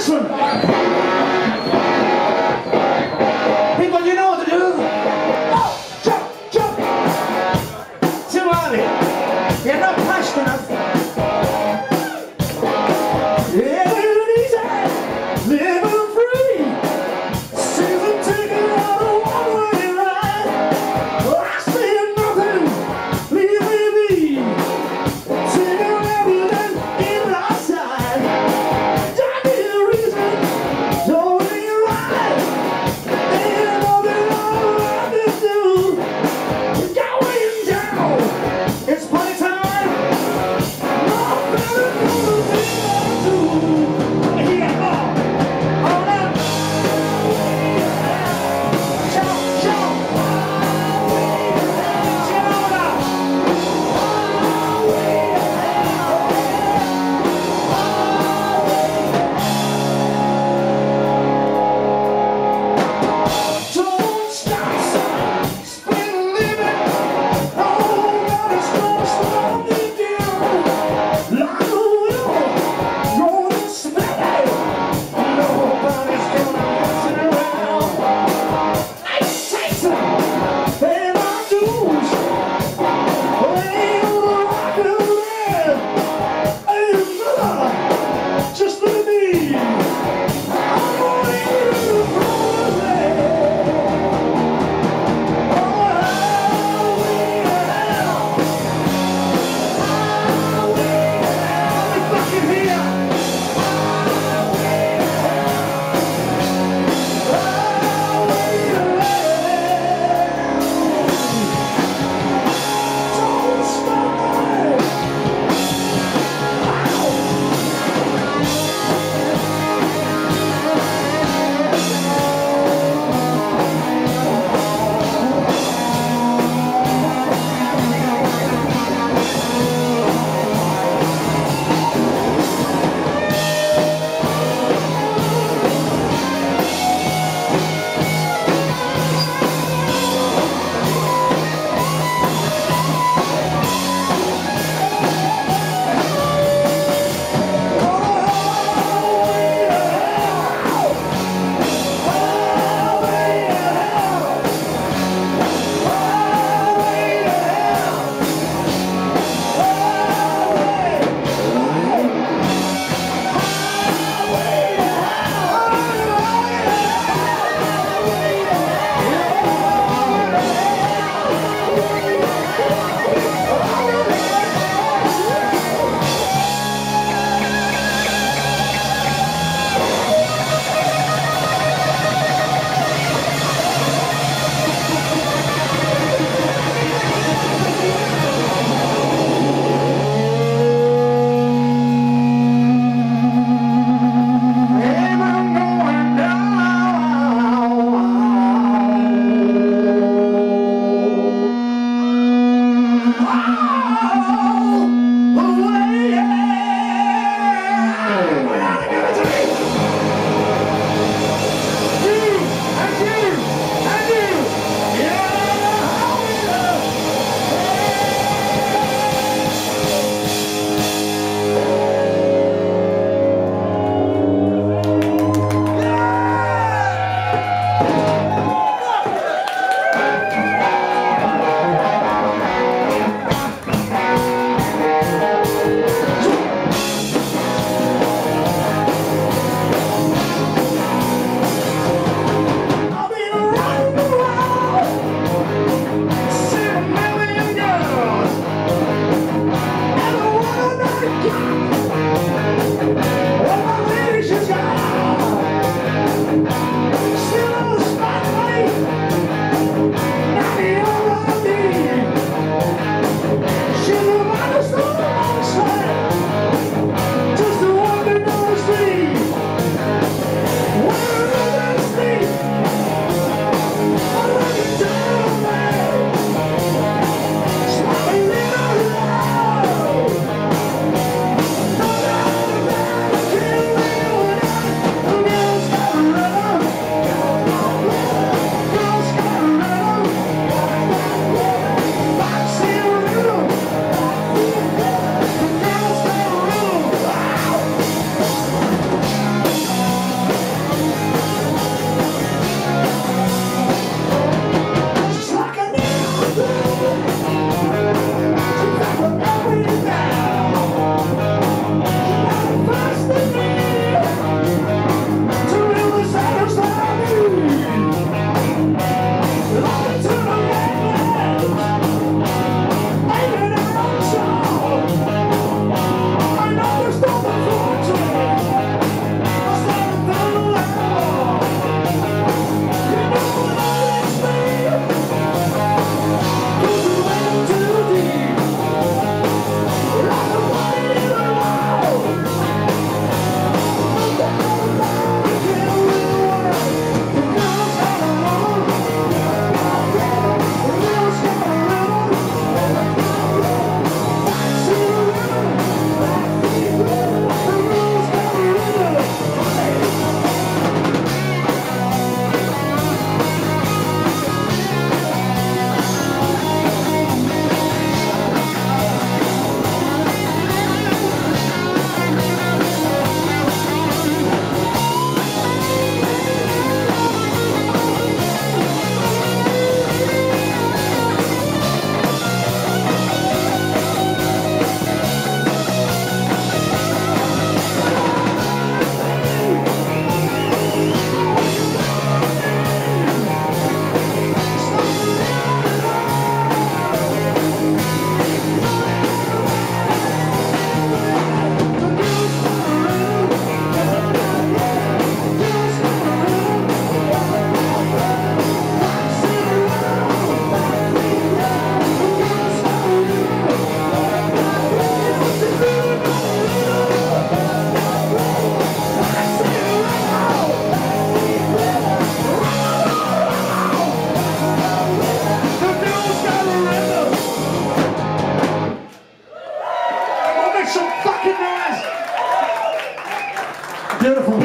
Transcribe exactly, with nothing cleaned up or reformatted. this one. People, you know what to do. Oh, jump, jump. Too early. You're not passionate enough. Yeah, live it easy. Live it free. Season ticket on a one-way ride. Oh, I say nothing. Leave me be. Take a rebel and get outside. Don't need a reason. Make some fucking noise! Beautiful.